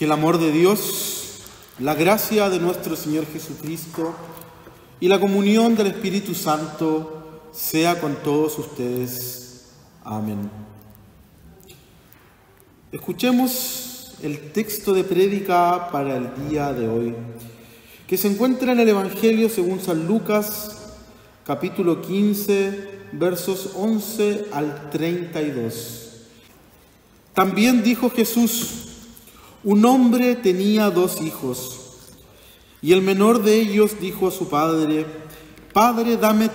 Que el amor de Dios, la gracia de nuestro Señor Jesucristo y la comunión del Espíritu Santo sea con todos ustedes. Amén. Escuchemos el texto de prédica para el día de hoy, que se encuentra en el Evangelio según San Lucas, capítulo 15, versos 11 al 32. También dijo Jesús: un hombre tenía 2 hijos, y el menor de ellos dijo a su padre: Padre, dame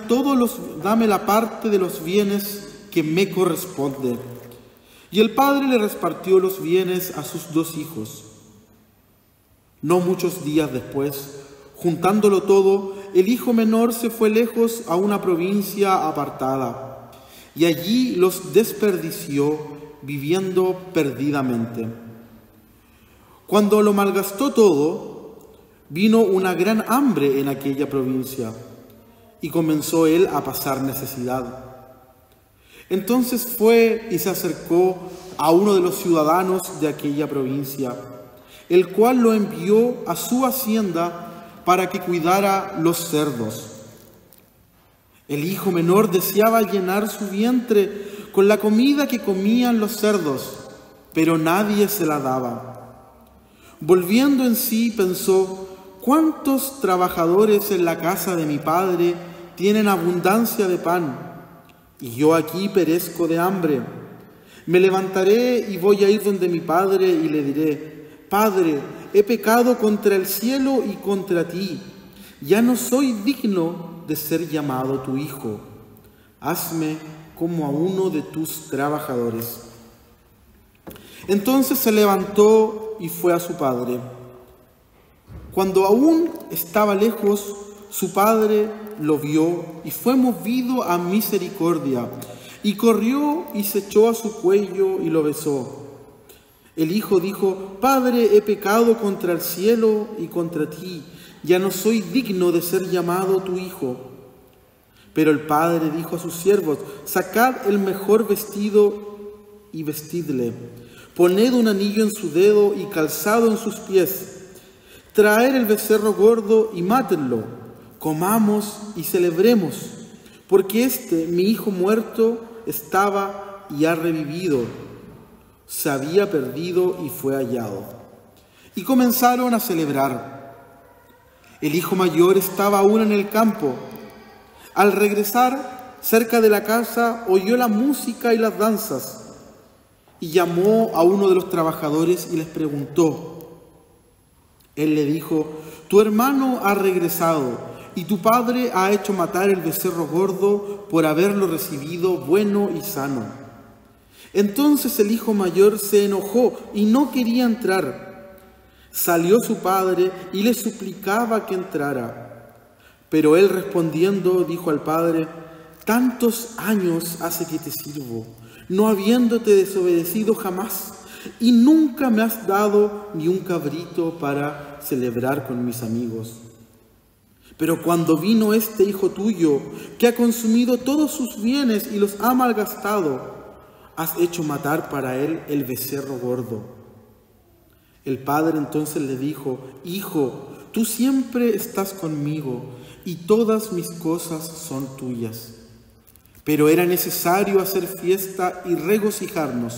la parte de los bienes que me corresponde. Y el padre le repartió los bienes a sus 2 hijos. No muchos días después, juntándolo todo, el hijo menor se fue lejos a una provincia apartada, y allí los desperdició, viviendo perdidamente. Cuando lo malgastó todo, vino una gran hambre en aquella provincia, y comenzó él a pasar necesidad. Entonces fue y se acercó a uno de los ciudadanos de aquella provincia, el cual lo envió a su hacienda para que cuidara los cerdos. El hijo menor deseaba llenar su vientre con la comida que comían los cerdos, pero nadie se la daba. Volviendo en sí, pensó: ¿cuántos trabajadores en la casa de mi padre tienen abundancia de pan? Y yo aquí perezco de hambre. Me levantaré y voy a ir donde mi padre y le diré: Padre, he pecado contra el cielo y contra ti. Ya no soy digno de ser llamado tu hijo. Hazme como a uno de tus trabajadores. Entonces se levantó y fue a su padre. Cuando aún estaba lejos, su padre lo vio y fue movido a misericordia, y corrió y se echó a su cuello y lo besó. El hijo dijo: Padre, he pecado contra el cielo y contra ti, ya no soy digno de ser llamado tu hijo. Pero el padre dijo a sus siervos: sacad el mejor vestido y vestidle. Poned un anillo en su dedo y calzado en sus pies. Traed el becerro gordo y mátenlo. Comamos y celebremos, porque mi hijo muerto, estaba y ha revivido. Se había perdido y fue hallado. Y comenzaron a celebrar. El hijo mayor estaba aún en el campo. Al regresar cerca de la casa, oyó la música y las danzas. Y llamó a uno de los trabajadores y les preguntó. Él le dijo: tu hermano ha regresado, y tu padre ha hecho matar el becerro gordo por haberlo recibido bueno y sano. Entonces el hijo mayor se enojó y no quería entrar. Salió su padre y le suplicaba que entrara. Pero él respondiendo dijo al padre: tantos años hace que te sirvo, no habiéndote desobedecido jamás, y nunca me has dado ni un cabrito para celebrar con mis amigos. Pero cuando vino este hijo tuyo, que ha consumido todos sus bienes y los ha malgastado, has hecho matar para él el becerro gordo. El padre entonces le dijo: Hijo, tú siempre estás conmigo, y todas mis cosas son tuyas. Pero era necesario hacer fiesta y regocijarnos,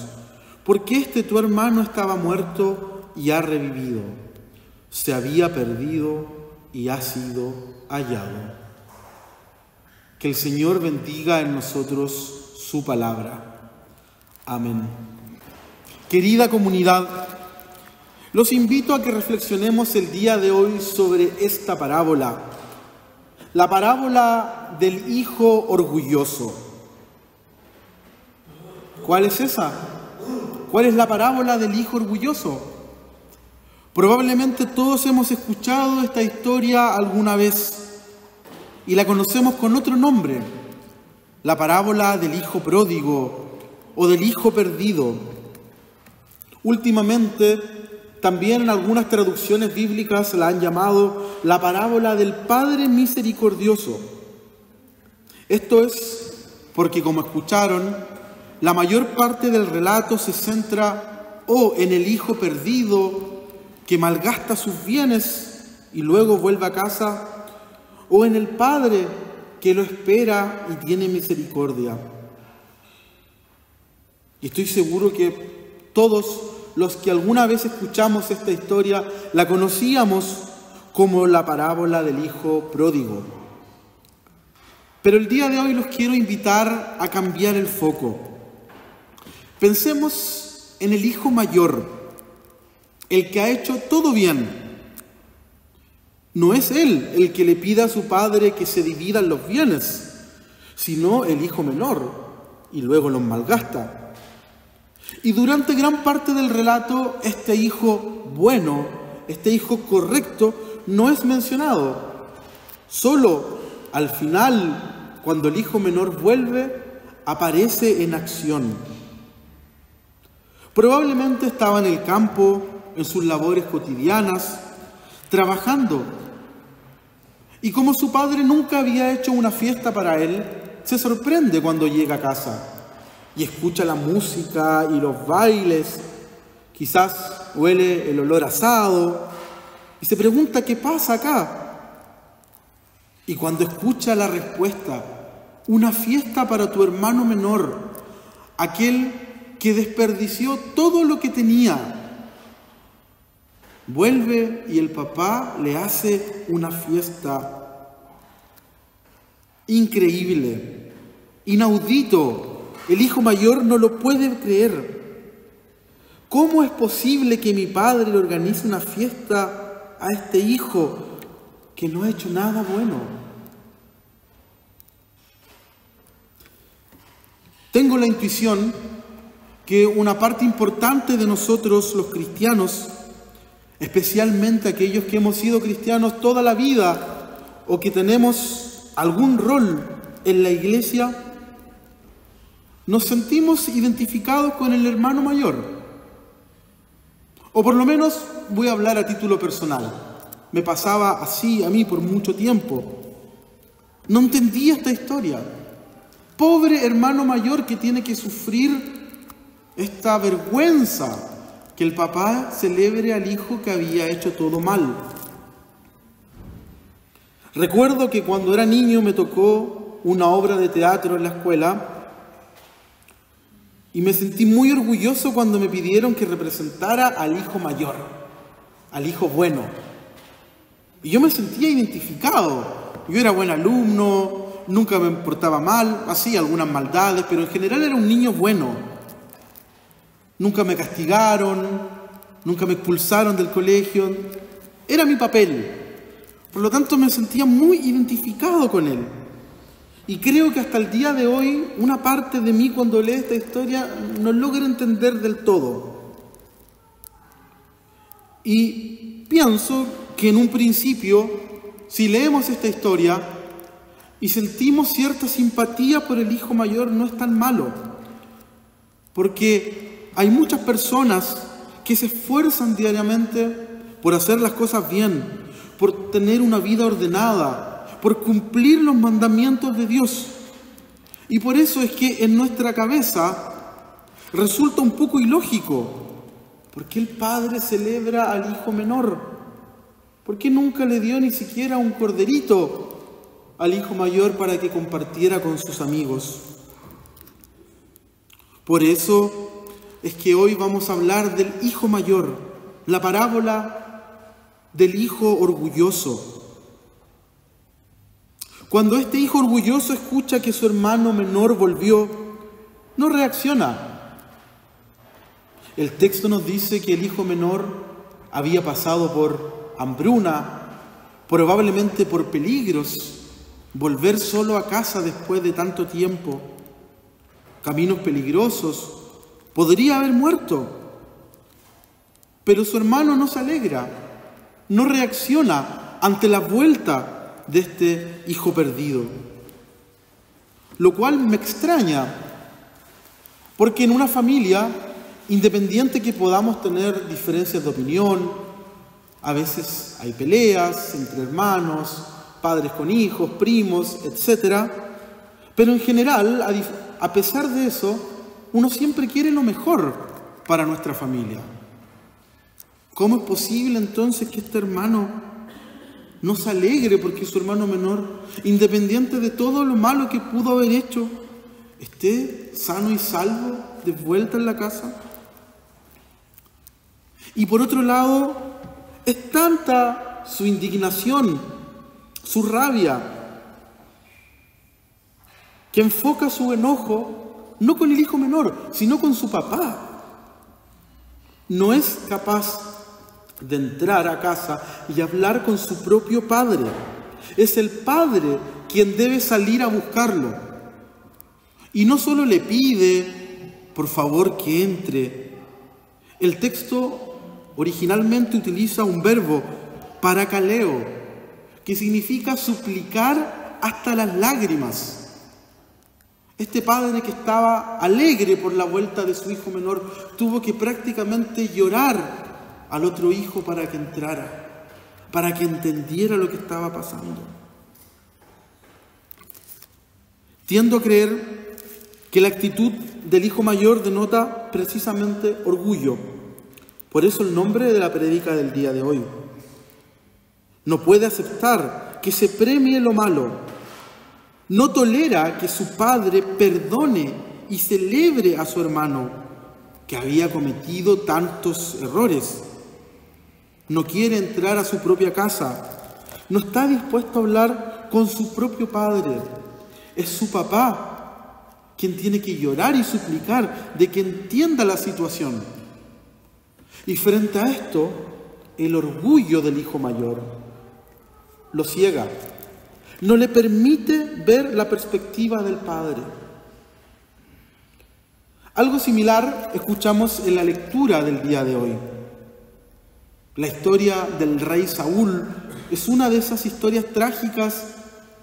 porque tu hermano estaba muerto y ha revivido. Se había perdido y ha sido hallado. Que el Señor bendiga en nosotros su palabra. Amén. Querida comunidad, los invito a que reflexionemos el día de hoy sobre esta parábola. La parábola del hijo orgulloso. ¿Cuál es esa? ¿Cuál es la parábola del hijo orgulloso? Probablemente todos hemos escuchado esta historia alguna vez y la conocemos con otro nombre. La parábola del hijo pródigo o del hijo perdido. Últimamente, también en algunas traducciones bíblicas la han llamado la parábola del Padre Misericordioso. Esto es porque, como escucharon, la mayor parte del relato se centra en el hijo perdido que malgasta sus bienes y luego vuelve a casa, o en el Padre que lo espera y tiene misericordia. Y estoy seguro que todos los que alguna vez escuchamos esta historia la conocíamos como la parábola del hijo pródigo. Pero el día de hoy los quiero invitar a cambiar el foco. Pensemos en el hijo mayor, el que ha hecho todo bien. No es él el que le pida a su padre que se dividan los bienes, sino el hijo menor, y luego los malgasta. Y durante gran parte del relato, este hijo bueno, este hijo correcto, no es mencionado. Solo al final, cuando el hijo menor vuelve, aparece en acción. Probablemente estaba en el campo, en sus labores cotidianas, trabajando. Y como su padre nunca había hecho una fiesta para él, se sorprende cuando llega a casa y escucha la música y los bailes. Quizás huele el olor asado y se pregunta qué pasa acá. Y cuando escucha la respuesta, una fiesta para tu hermano menor, aquel que desperdició todo lo que tenía, vuelve y el papá le hace una fiesta. Increíble, inaudito. El hijo mayor no lo puede creer. ¿Cómo es posible que mi padre le organice una fiesta a este hijo que no ha hecho nada bueno? Tengo la intuición que una parte importante de nosotros los cristianos, especialmente aquellos que hemos sido cristianos toda la vida o que tenemos algún rol en la iglesia, nos sentimos identificados con el hermano mayor. O por lo menos voy a hablar a título personal. Me pasaba así a mí por mucho tiempo. No entendía esta historia. Pobre hermano mayor que tiene que sufrir esta vergüenza, que el papá celebre al hijo que había hecho todo mal. Recuerdo que cuando era niño me tocó una obra de teatro en la escuela y me sentí muy orgulloso cuando me pidieron que representara al hijo mayor, al hijo bueno. Y yo me sentía identificado. Yo era buen alumno, nunca me portaba mal, hacía algunas maldades, pero en general era un niño bueno. Nunca me castigaron, nunca me expulsaron del colegio. Era mi papel. Por lo tanto, me sentía muy identificado con él. Y creo que hasta el día de hoy, una parte de mí cuando lee esta historia no logra entender del todo. Y pienso que en un principio, si leemos esta historia y sentimos cierta simpatía por el hijo mayor, no es tan malo. Porque hay muchas personas que se esfuerzan diariamente por hacer las cosas bien, por tener una vida ordenada, por cumplir los mandamientos de Dios. Y por eso es que en nuestra cabeza resulta un poco ilógico. ¿Por qué el padre celebra al hijo menor? ¿Por qué nunca le dio ni siquiera un corderito al hijo mayor para que compartiera con sus amigos? Por eso es que hoy vamos a hablar del hijo mayor, la parábola del hijo orgulloso. Cuando este hijo orgulloso escucha que su hermano menor volvió, no reacciona. El texto nos dice que el hijo menor había pasado por hambruna, probablemente por peligros, volver solo a casa después de tanto tiempo, caminos peligrosos. Podría haber muerto, pero su hermano no se alegra, no reacciona ante la vuelta de este hijo perdido. Lo cual me extraña, porque en una familia, independiente que podamos tener diferencias de opinión, a veces hay peleas entre hermanos, padres con hijos, primos, etc. Pero en general, a pesar de eso, uno siempre quiere lo mejor para nuestra familia. ¿Cómo es posible entonces que este hermano no se alegre porque su hermano menor, independiente de todo lo malo que pudo haber hecho, esté sano y salvo de vuelta en la casa? Y por otro lado, es tanta su indignación, su rabia, que enfoca su enojo no con el hijo menor, sino con su papá. No es capaz de entrar a casa y hablar con su propio padre. Es el padre quien debe salir a buscarlo. Y no solo le pide, por favor, que entre. El texto originalmente utiliza un verbo, paracaleo, que significa suplicar hasta las lágrimas. Este padre que estaba alegre por la vuelta de su hijo menor tuvo que prácticamente llorar al otro hijo para que entrara, para que entendiera lo que estaba pasando. Tiendo a creer que la actitud del hijo mayor denota precisamente orgullo. Por eso el nombre de la prédica del día de hoy. No puede aceptar que se premie lo malo. No tolera que su padre perdone y celebre a su hermano que había cometido tantos errores. No quiere entrar a su propia casa. No está dispuesto a hablar con su propio padre. Es su papá quien tiene que llorar y suplicar de que entienda la situación. Y frente a esto, el orgullo del hijo mayor lo ciega. No le permite ver la perspectiva del padre. Algo similar escuchamos en la lectura del día de hoy. La historia del rey Saúl es una de esas historias trágicas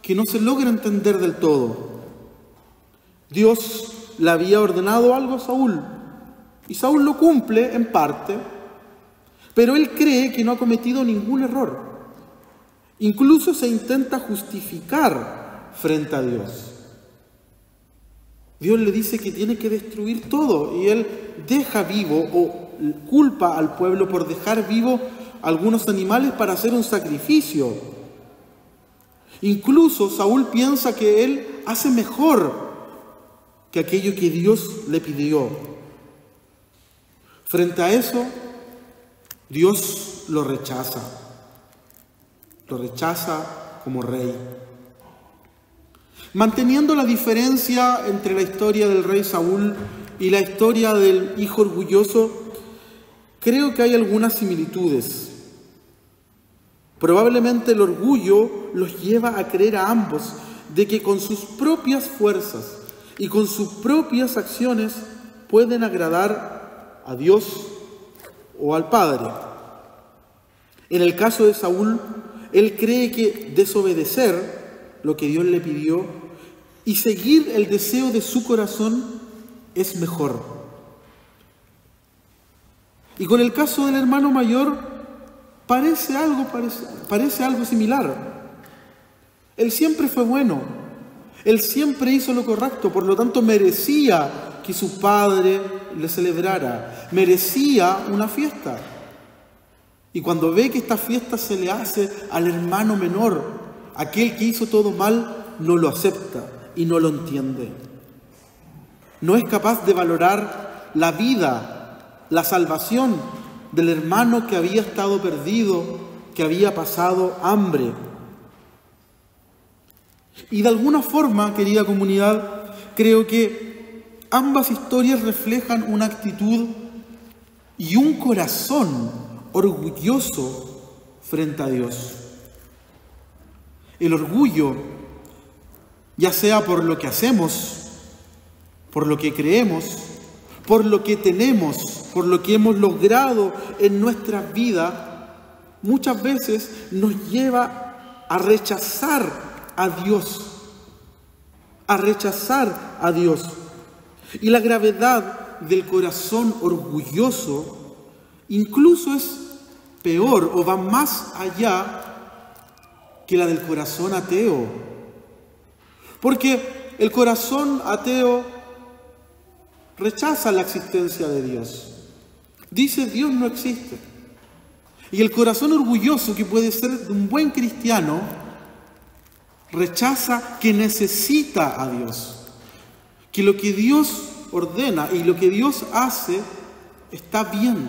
que no se logra entender del todo. Dios le había ordenado algo a Saúl, y Saúl lo cumple en parte, pero él cree que no ha cometido ningún error. Incluso se intenta justificar frente a Dios. Dios le dice que tiene que destruir todo, y él deja vivo o culpa al pueblo por dejar vivo algunos animales para hacer un sacrificio. Incluso Saúl piensa que él hace mejor que aquello que Dios le pidió. Frente a eso, Dios lo rechaza. Lo rechaza como rey. Manteniendo la diferencia entre la historia del rey Saúl y la historia del hijo orgulloso, creo que hay algunas similitudes. Probablemente el orgullo los lleva a creer a ambos de que con sus propias fuerzas y con sus propias acciones pueden agradar a Dios o al Padre. En el caso de Saúl, él cree que desobedecer lo que Dios le pidió y seguir el deseo de su corazón es mejor. Y con el caso del hermano mayor parece algo similar. Él siempre fue bueno, él siempre hizo lo correcto, por lo tanto merecía que su padre le celebrara, merecía una fiesta. Y cuando ve que esta fiesta se le hace al hermano menor, aquel que hizo todo mal, no lo acepta y no lo entiende. No es capaz de valorar la vida, la salvación del hermano que había estado perdido, que había pasado hambre. Y de alguna forma, querida comunidad, creo que ambas historias reflejan una actitud y un corazón orgulloso frente a Dios. El orgullo, ya sea por lo que hacemos, por lo que creemos, por lo que tenemos, por lo que hemos logrado en nuestra vida, muchas veces nos lleva a rechazar a Dios. A rechazar a Dios. Y la gravedad del corazón orgulloso incluso es peor o va más allá que la del corazón ateo. Porque el corazón ateo rechaza la existencia de Dios. Dice: Dios no existe. Y el corazón orgulloso, que puede ser de un buen cristiano, rechaza que necesita a Dios, que lo que Dios ordena y lo que Dios hace está bien.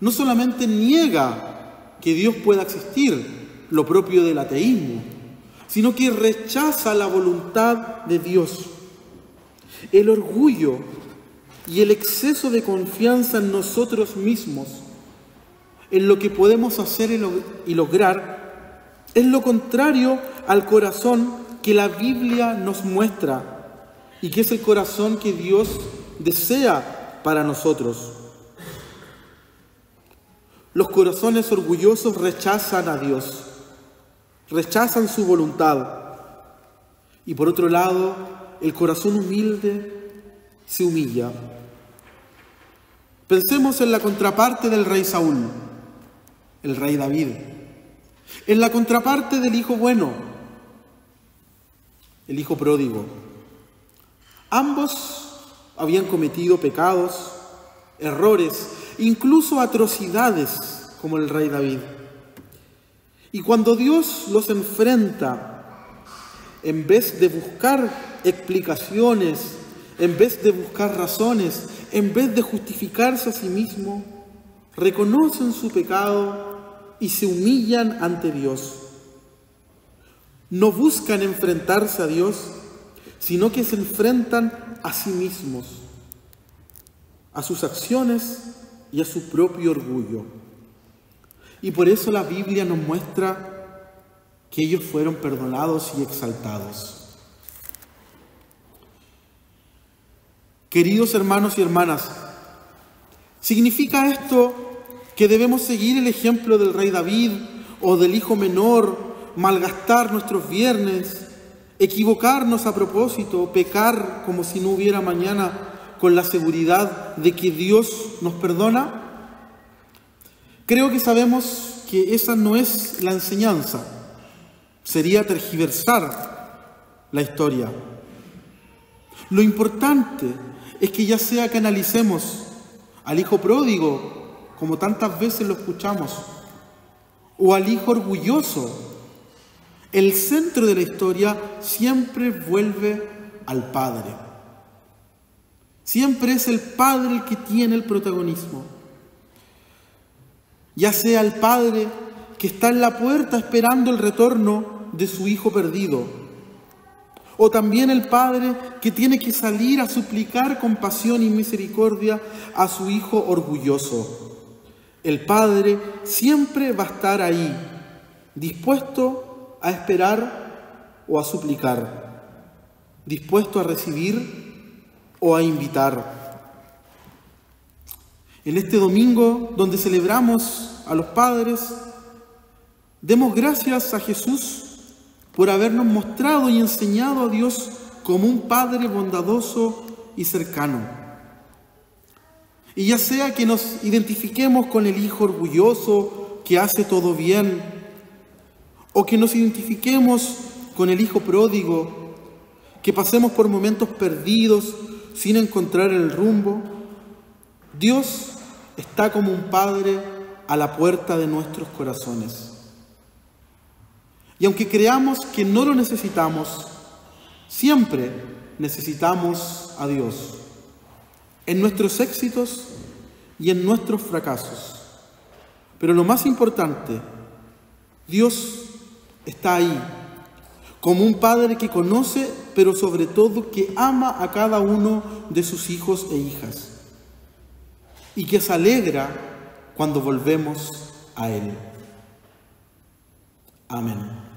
No solamente niega que Dios pueda existir, lo propio del ateísmo, sino que rechaza la voluntad de Dios. El orgullo y el exceso de confianza en nosotros mismos, en lo que podemos hacer y lograr, es lo contrario al corazón que la Biblia nos muestra y que es el corazón que Dios desea para nosotros. Los corazones orgullosos rechazan a Dios, rechazan su voluntad. Y por otro lado, el corazón humilde se humilla. Pensemos en la contraparte del rey Saúl, el rey David. En la contraparte del hijo bueno, el hijo pródigo. Ambos habían cometido pecados, errores, incluso atrocidades, como el rey David. Y cuando Dios los enfrenta, en vez de buscar explicaciones, en vez de buscar razones, en vez de justificarse a sí mismo, reconocen su pecado y se humillan ante Dios. No buscan enfrentarse a Dios, sino que se enfrentan a sí mismos, a sus acciones y a su propio orgullo. Y por eso la Biblia nos muestra que ellos fueron perdonados y exaltados. Queridos hermanos y hermanas, ¿significa esto que debemos seguir el ejemplo del rey David o del hijo menor, malgastar nuestros viernes, equivocarnos a propósito, pecar como si no hubiera mañana, con la seguridad de que Dios nos perdona? Creo que sabemos que esa no es la enseñanza. Sería tergiversar la historia. Lo importante es que ya sea que analicemos al hijo pródigo, como tantas veces lo escuchamos, o al hijo orgulloso, el centro de la historia siempre vuelve al Padre. Siempre es el Padre el que tiene el protagonismo. Ya sea el Padre que está en la puerta esperando el retorno de su hijo perdido, o también el Padre que tiene que salir a suplicar compasión y misericordia a su hijo orgulloso. El Padre siempre va a estar ahí, dispuesto a esperar o a suplicar, dispuesto a recibir o a invitar. En este domingo, donde celebramos a los padres, demos gracias a Jesús por habernos mostrado y enseñado a Dios como un Padre bondadoso y cercano. Y ya sea que nos identifiquemos con el hijo orgulloso que hace todo bien, o que nos identifiquemos con el hijo pródigo, que pasemos por momentos perdidos, sin encontrar el rumbo, Dios está como un Padre a la puerta de nuestros corazones. Y aunque creamos que no lo necesitamos, siempre necesitamos a Dios, en nuestros éxitos y en nuestros fracasos. Pero lo más importante, Dios está ahí, como un Padre que conoce, pero sobre todo que ama a cada uno de sus hijos e hijas, y que se alegra cuando volvemos a Él. Amén.